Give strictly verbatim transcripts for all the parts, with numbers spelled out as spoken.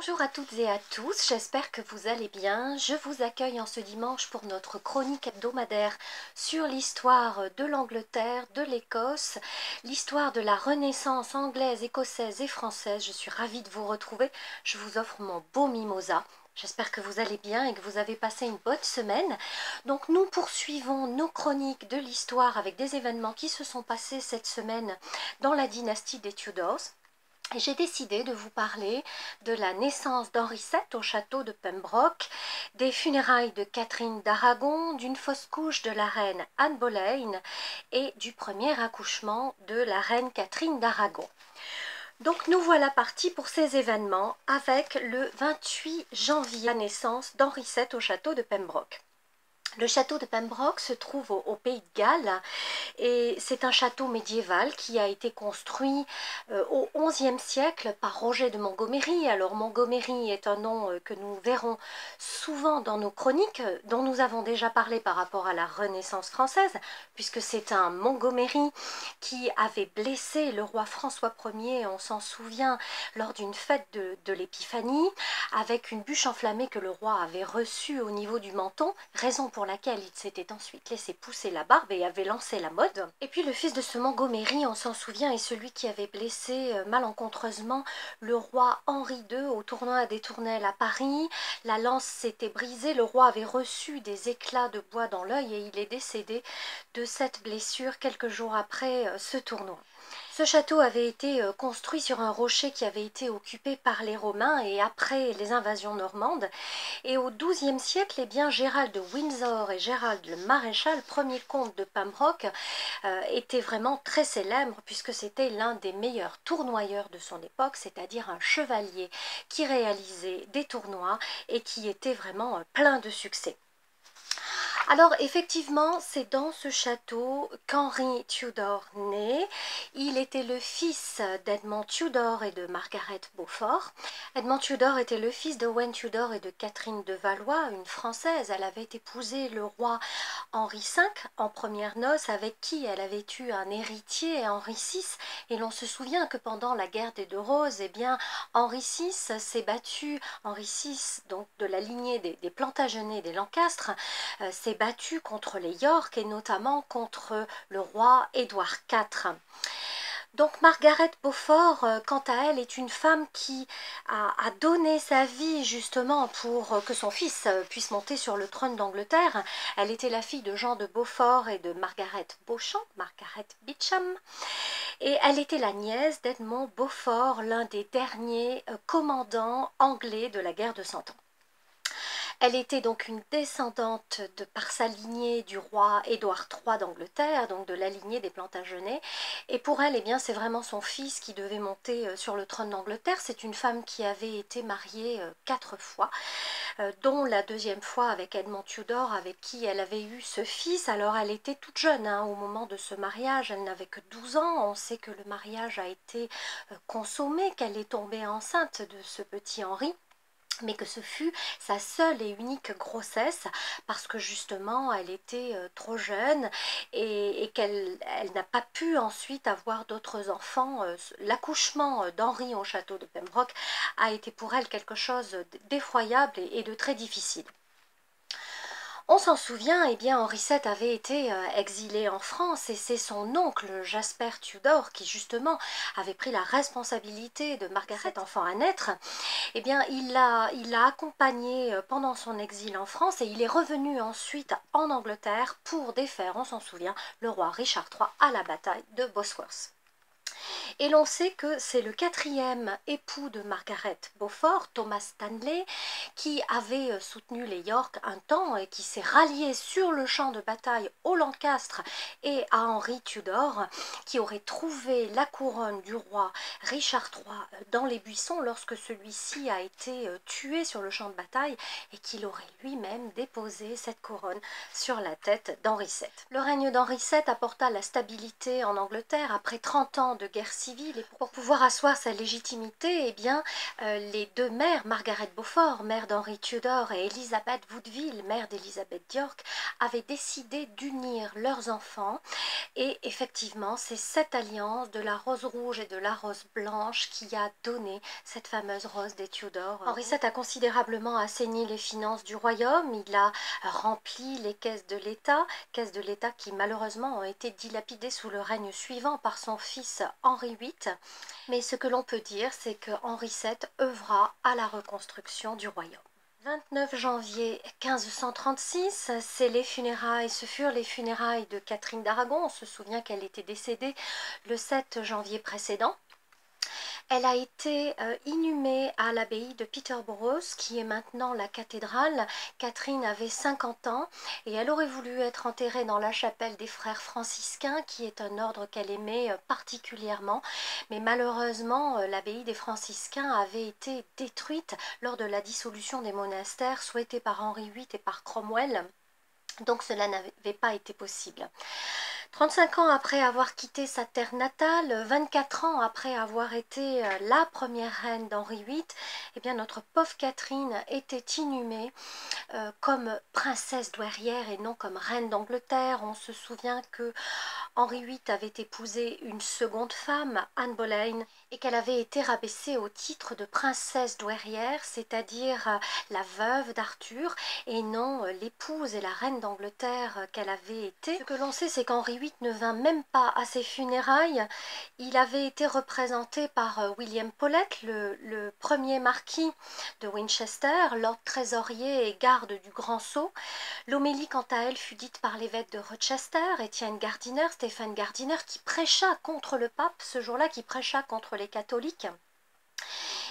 Bonjour à toutes et à tous, j'espère que vous allez bien. Je vous accueille en ce dimanche pour notre chronique hebdomadaire sur l'histoire de l'Angleterre, de l'Écosse, l'histoire de la Renaissance anglaise, écossaise et française. Je suis ravie de vous retrouver, je vous offre mon beau mimosa. J'espère que vous allez bien et que vous avez passé une bonne semaine. Donc nous poursuivons nos chroniques de l'histoire avec des événements qui se sont passés cette semaine dans la dynastie des Tudors. J'ai décidé de vous parler de la naissance d'Henri sept au château de Pembroke, des funérailles de Catherine d'Aragon, d'une fausse couche de la reine Anne Boleyn et du premier accouchement de la reine Catherine d'Aragon. Donc nous voilà partis pour ces événements avec le vingt-huit janvier, la naissance d'Henri sept au château de Pembroke. Le château de Pembroke se trouve au, au Pays de Galles et c'est un château médiéval qui a été construit euh, au onzième siècle par Roger de Montgomery. Alors Montgomery est un nom euh, que nous verrons souvent dans nos chroniques, dont nous avons déjà parlé par rapport à la Renaissance française, puisque c'est un Montgomery qui avait blessé le roi François premier, on s'en souvient, lors d'une fête de, de l'Épiphanie, avec une bûche enflammée que le roi avait reçue au niveau du menton, raison pour laquelle il s'était ensuite laissé pousser la barbe et avait lancé la mode. Et puis le fils de ce Montgomery, on s'en souvient, est celui qui avait blessé euh, malencontreusement le roi Henri deux au tournoi des Tournelles à Paris. La lance s'était brisée, le roi avait reçu des éclats de bois dans l'œil et il est décédé de cette blessure quelques jours après euh, ce tournoi. Ce château avait été construit sur un rocher qui avait été occupé par les Romains et après les invasions normandes. Et au douzième siècle, eh bien, Gérald de Windsor et Gérald le Maréchal, premier comte de Pembroke, euh, étaient vraiment très célèbres puisque c'était l'un des meilleurs tournoyeurs de son époque, c'est-à-dire un chevalier qui réalisait des tournois et qui était vraiment plein de succès. Alors effectivement, c'est dans ce château qu'Henri Tudor naît. Il était le fils d'Edmond Tudor et de Margaret Beaufort. Edmond Tudor était le fils de Wen Tudor et de Catherine de Valois, une Française. Elle avait épousé le roi Henri cinq en première noce, avec qui elle avait eu un héritier, Henri six. Et l'on se souvient que pendant la guerre des Deux Roses, eh bien, Henri six s'est battu, Henri six, donc de la lignée des, des Plantagenets et des Lancastres, euh, s'est battu contre les York et notamment contre le roi Édouard quatre. Donc Margaret Beaufort, quant à elle, est une femme qui a, a donné sa vie justement pour que son fils puisse monter sur le trône d'Angleterre. Elle était la fille de Jean de Beaufort et de Margaret Beauchamp, Margaret Beauchamp. Et elle était la nièce d'Edmond Beaufort, l'un des derniers commandants anglais de la guerre de Cent Ans. Elle était donc une descendante de par sa lignée du roi Édouard trois d'Angleterre, donc de la lignée des Plantagenets. Et pour elle, eh bien, c'est vraiment son fils qui devait monter sur le trône d'Angleterre. C'est une femme qui avait été mariée quatre fois, dont la deuxième fois avec Edmond Tudor, avec qui elle avait eu ce fils. Alors elle était toute jeune hein, au moment de ce mariage, elle n'avait que douze ans. On sait que le mariage a été consommé, qu'elle est tombée enceinte de ce petit Henri, mais que ce fut sa seule et unique grossesse parce que justement elle était trop jeune et, et qu'elle elle n'a pas pu ensuite avoir d'autres enfants. L'accouchement d'Henri au château de Pembroke a été pour elle quelque chose d'effroyable et, et de très difficile. On s'en souvient, eh bien, Henri sept avait été exilé en France et c'est son oncle Jasper Tudor qui justement avait pris la responsabilité de Margaret, enfant à naître. Eh bien, il l'a il l'a accompagné pendant son exil en France et il est revenu ensuite en Angleterre pour défaire, on s'en souvient, le roi Richard trois à la bataille de Bosworth. Et l'on sait que c'est le quatrième époux de Margaret Beaufort, Thomas Stanley, qui avait soutenu les York un temps et qui s'est rallié sur le champ de bataille aux Lancastres et à Henri Tudor, qui aurait trouvé la couronne du roi Richard trois dans les buissons lorsque celui-ci a été tué sur le champ de bataille et qu'il aurait lui-même déposé cette couronne sur la tête d'Henri sept. Le règne d'Henri sept apporta la stabilité en Angleterre après trente ans de guerre civile, et pour pouvoir asseoir sa légitimité, eh bien, euh, les deux mères, Margaret Beaufort, mère d'Henri Tudor, et Élisabeth Woodville, mère d'Élisabeth d'York, avaient décidé d'unir leurs enfants, et effectivement c'est cette alliance de la rose rouge et de la rose blanche qui a donné cette fameuse rose des Tudors. Henri sept a considérablement assaini les finances du royaume, il a rempli les caisses de l'État, caisses de l'État qui malheureusement ont été dilapidées sous le règne suivant par son fils Henri huit, mais ce que l'on peut dire c'est que Henri sept œuvra à la reconstruction du royaume. vingt-neuf janvier mille cinq cent trente-six, c'est les funérailles, ce furent les funérailles de Catherine d'Aragon. On se souvient qu'elle était décédée le sept janvier précédent. Elle a été inhumée à l'abbaye de Peterborough, qui est maintenant la cathédrale. Catherine avait cinquante ans et elle aurait voulu être enterrée dans la chapelle des frères franciscains, qui est un ordre qu'elle aimait particulièrement. Mais malheureusement, l'abbaye des franciscains avait été détruite lors de la dissolution des monastères souhaitée par Henri huit et par Cromwell. Donc cela n'avait pas été possible. trente-cinq ans après avoir quitté sa terre natale, vingt-quatre ans après avoir été la première reine d'Henri huit, eh bien notre pauvre Catherine était inhumée euh, comme princesse douairière et non comme reine d'Angleterre. On se souvient que Henri huit avait épousé une seconde femme, Anne Boleyn, et qu'elle avait été rabaissée au titre de princesse douairière, c'est-à-dire la veuve d'Arthur, et non l'épouse et la reine d'Angleterre qu'elle avait été. Ce que l'on sait, c'est qu'Henri huit ne vint même pas à ses funérailles. Il avait été représenté par William Paulette, le, le premier marquis de Winchester, lord trésorier et garde du Grand Sceau. L'homélie, quant à elle, fut dite par l'évêque de Rochester, Étienne Gardiner, Étienne Gardiner, qui prêcha contre le pape ce jour-là, qui prêcha contre les catholiques,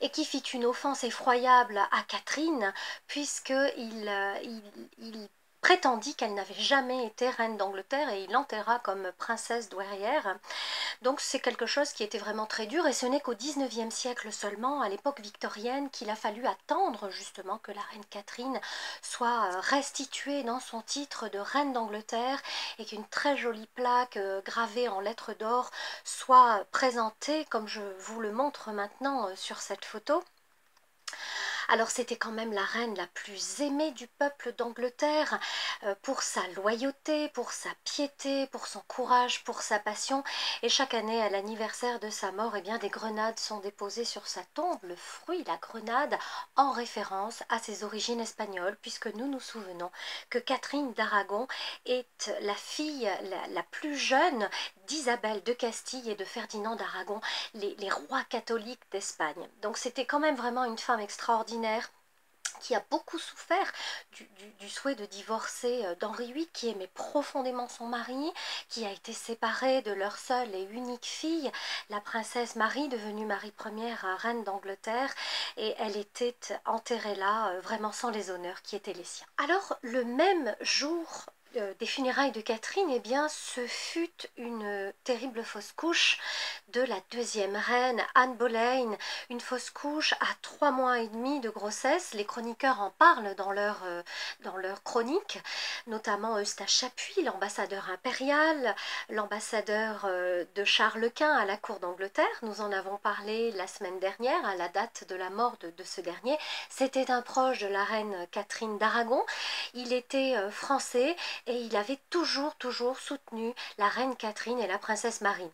et qui fit une offense effroyable à Catherine, puisqu'il il, il prétendit qu'elle n'avait jamais été reine d'Angleterre, et il l'enterra comme princesse douairière. Donc c'est quelque chose qui était vraiment très dur, et ce n'est qu'au dix-neuvième siècle seulement, à l'époque victorienne, qu'il a fallu attendre justement que la reine Catherine soit restituée dans son titre de reine d'Angleterre, et qu'une très jolie plaque gravée en lettres d'or soit présentée, comme je vous le montre maintenant sur cette photo. Alors c'était quand même la reine la plus aimée du peuple d'Angleterre euh, pour sa loyauté, pour sa piété, pour son courage, pour sa passion. Et chaque année, à l'anniversaire de sa mort, eh bien, des grenades sont déposées sur sa tombe, le fruit, la grenade, en référence à ses origines espagnoles, puisque nous nous souvenons que Catherine d'Aragon est la fille la, la plus jeune d'Isabelle de Castille et de Ferdinand d'Aragon, les, les rois catholiques d'Espagne. Donc c'était quand même vraiment une femme extraordinaire, qui a beaucoup souffert du, du, du souhait de divorcer d'Henri huit, qui aimait profondément son mari, qui a été séparée de leur seule et unique fille, la princesse Marie, devenue Marie première, reine d'Angleterre, et elle était enterrée là, vraiment sans les honneurs qui étaient les siens. Alors, le même jour des funérailles de Catherine, eh bien, ce fut une terrible fausse couche de la deuxième reine, Anne Boleyn, une fausse couche à trois mois et demi de grossesse. Les chroniqueurs en parlent dans leur, euh, dans leur chronique, notamment Eustache Chapuis, l'ambassadeur impérial, l'ambassadeur euh, de Charles Quint à la cour d'Angleterre. Nous en avons parlé la semaine dernière, à la date de la mort de, de ce dernier. C'était un proche de la reine Catherine d'Aragon. Il était euh, français, et il avait toujours, toujours soutenu la reine Catherine et la princesse Marie.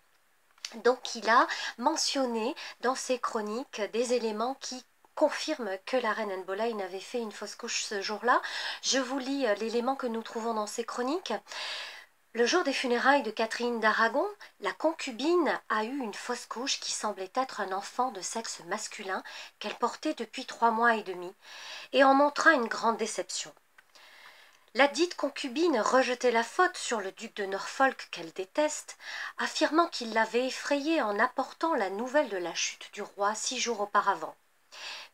Donc il a mentionné dans ses chroniques des éléments qui confirme que la reine Anne Boleyn avait fait une fausse couche ce jour-là. Je vous lis l'élément que nous trouvons dans ses chroniques. Le jour des funérailles de Catherine d'Aragon, la concubine a eu une fausse couche qui semblait être un enfant de sexe masculin qu'elle portait depuis trois mois et demi, et en montra une grande déception. La dite concubine rejetait la faute sur le duc de Norfolk qu'elle déteste, affirmant qu'il l'avait effrayée en apportant la nouvelle de la chute du roi six jours auparavant.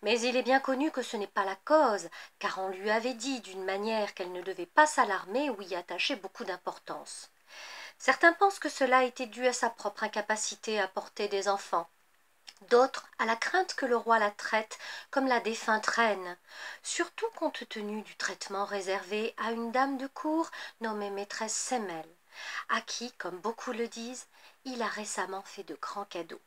Mais il est bien connu que ce n'est pas la cause, car on lui avait dit d'une manière qu'elle ne devait pas s'alarmer ou y attacher beaucoup d'importance. Certains pensent que cela était dû à sa propre incapacité à porter des enfants. D'autres à la crainte que le roi la traite comme la défunte reine, surtout compte tenu du traitement réservé à une dame de cour nommée maîtresse Semmel, à qui, comme beaucoup le disent, il a récemment fait de grands cadeaux.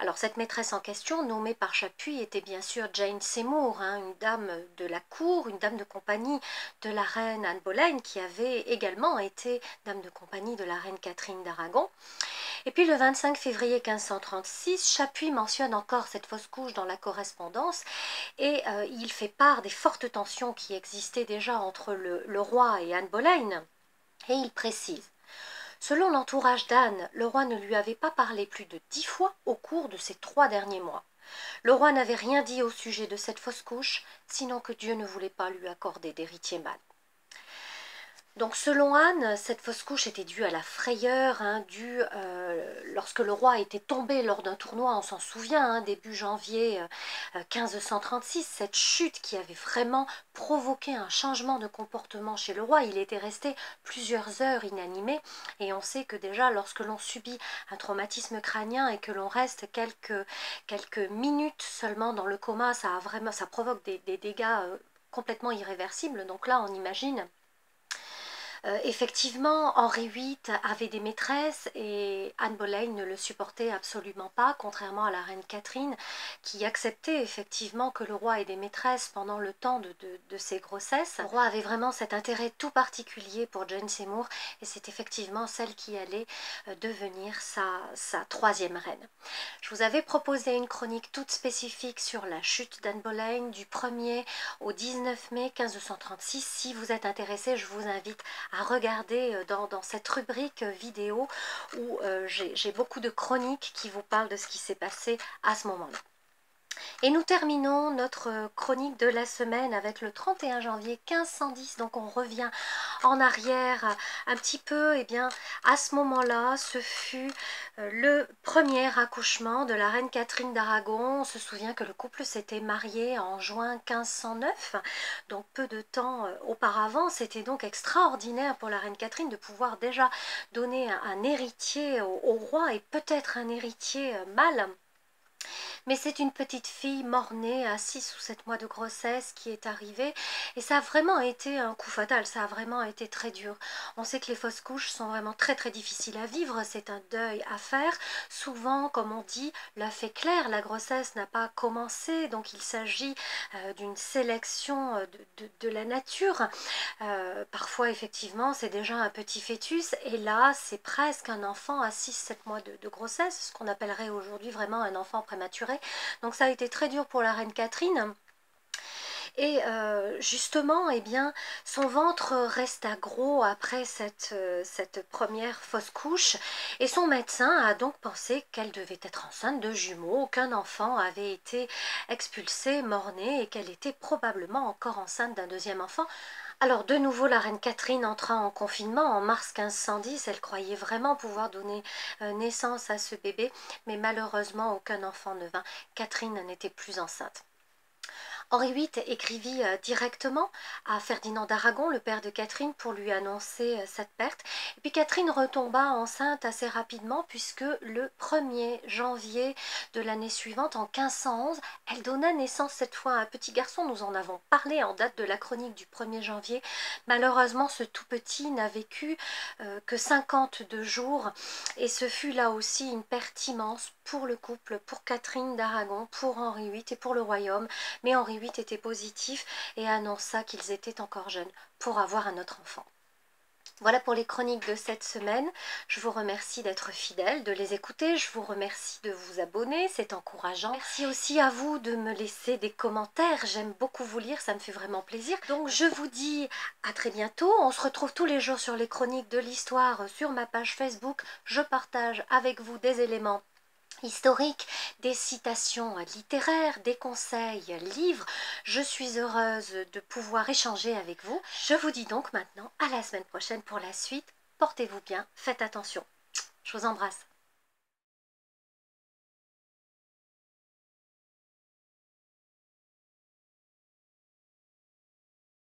Alors cette maîtresse en question, nommée par Chapuis, était bien sûr Jane Seymour, hein, une dame de la cour, une dame de compagnie de la reine Anne Boleyn, qui avait également été dame de compagnie de la reine Catherine d'Aragon. Et puis le vingt-cinq février mille cinq cent trente-six, Chapuis mentionne encore cette fausse couche dans la correspondance et euh, il fait part des fortes tensions qui existaient déjà entre le, le roi et Anne Boleyn, et il précise: selon l'entourage d'Anne, le roi ne lui avait pas parlé plus de dix fois au cours de ces trois derniers mois. Le roi n'avait rien dit au sujet de cette fausse couche, sinon que Dieu ne voulait pas lui accorder d'héritier mâle. Donc selon Anne, cette fausse couche était due à la frayeur, hein, due euh, lorsque le roi était tombé lors d'un tournoi, on s'en souvient, hein, début janvier euh, mille cinq cent trente-six, cette chute qui avait vraiment provoqué un changement de comportement chez le roi. Il était resté plusieurs heures inanimé et on sait que déjà lorsque l'on subit un traumatisme crânien et que l'on reste quelques, quelques minutes seulement dans le coma, ça, a vraiment, ça provoque des, des dégâts euh, complètement irréversibles. Donc là on imagine... Euh, effectivement, Henri huit avait des maîtresses et Anne Boleyn ne le supportait absolument pas, contrairement à la reine Catherine qui acceptait effectivement que le roi ait des maîtresses pendant le temps de, de, de ses grossesses. Le roi avait vraiment cet intérêt tout particulier pour Jane Seymour et c'est effectivement celle qui allait devenir sa, sa troisième reine. Je vous avais proposé une chronique toute spécifique sur la chute d'Anne Boleyn du premier au dix-neuf mai mille cinq cent trente-six. Si vous êtes intéressé, je vous invite à à regarder dans, dans cette rubrique vidéo où euh, j'ai beaucoup de chroniques qui vous parlent de ce qui s'est passé à ce moment-là. Et nous terminons notre chronique de la semaine avec le trente et un janvier mille cinq cent dix. Donc on revient en arrière un petit peu. Et bien à ce moment-là, ce fut le premier accouchement de la reine Catherine d'Aragon. On se souvient que le couple s'était marié en juin mille cinq cent neuf, donc peu de temps auparavant. C'était donc extraordinaire pour la reine Catherine de pouvoir déjà donner un, un héritier au, au roi et peut-être un héritier mâle. Mais c'est une petite fille mort-née à six ou sept mois de grossesse qui est arrivée et ça a vraiment été un coup fatal, ça a vraiment été très dur. On sait que les fausses couches sont vraiment très très difficiles à vivre, c'est un deuil à faire. Souvent, comme on dit, l'œuf est clair, la grossesse n'a pas commencé, donc il s'agit euh, d'une sélection de, de, de la nature. Euh, parfois, effectivement, c'est déjà un petit fœtus et là, c'est presque un enfant à six sept mois de, de grossesse, ce qu'on appellerait aujourd'hui vraiment un enfant prématuré. Donc ça a été très dur pour la reine Catherine. Et euh, justement, eh bien, son ventre resta gros après cette, euh, cette première fausse couche. Et son médecin a donc pensé qu'elle devait être enceinte de jumeaux, qu'un enfant avait été expulsé, mort-né, et qu'elle était probablement encore enceinte d'un deuxième enfant. Alors de nouveau la reine Catherine entra en confinement en mars mille cinq cent dix, elle croyait vraiment pouvoir donner naissance à ce bébé, mais malheureusement aucun enfant ne vint, Catherine n'était plus enceinte. Henri huit écrivit directement à Ferdinand d'Aragon, le père de Catherine, pour lui annoncer cette perte. Et puis Catherine retomba enceinte assez rapidement puisque le premier janvier de l'année suivante, en mille cinq cent onze, elle donna naissance cette fois à un petit garçon. Nous en avons parlé en date de la chronique du premier janvier. Malheureusement, ce tout petit n'a vécu euh, que cinquante-deux jours et ce fut là aussi une perte immense pour le couple, pour Catherine d'Aragon, pour Henri huit et pour le royaume. Mais Henri huit était positif et annonça qu'ils étaient encore jeunes pour avoir un autre enfant. Voilà pour les chroniques de cette semaine. Je vous remercie d'être fidèles, de les écouter. Je vous remercie de vous abonner, c'est encourageant. Merci aussi à vous de me laisser des commentaires. J'aime beaucoup vous lire, ça me fait vraiment plaisir. Donc je vous dis à très bientôt. On se retrouve tous les jours sur les chroniques de l'histoire sur ma page Facebook. Je partage avec vous des éléments historique, des citations littéraires, des conseils, livres. Je suis heureuse de pouvoir échanger avec vous. Je vous dis donc maintenant à la semaine prochaine pour la suite. Portez-vous bien, faites attention. Je vous embrasse.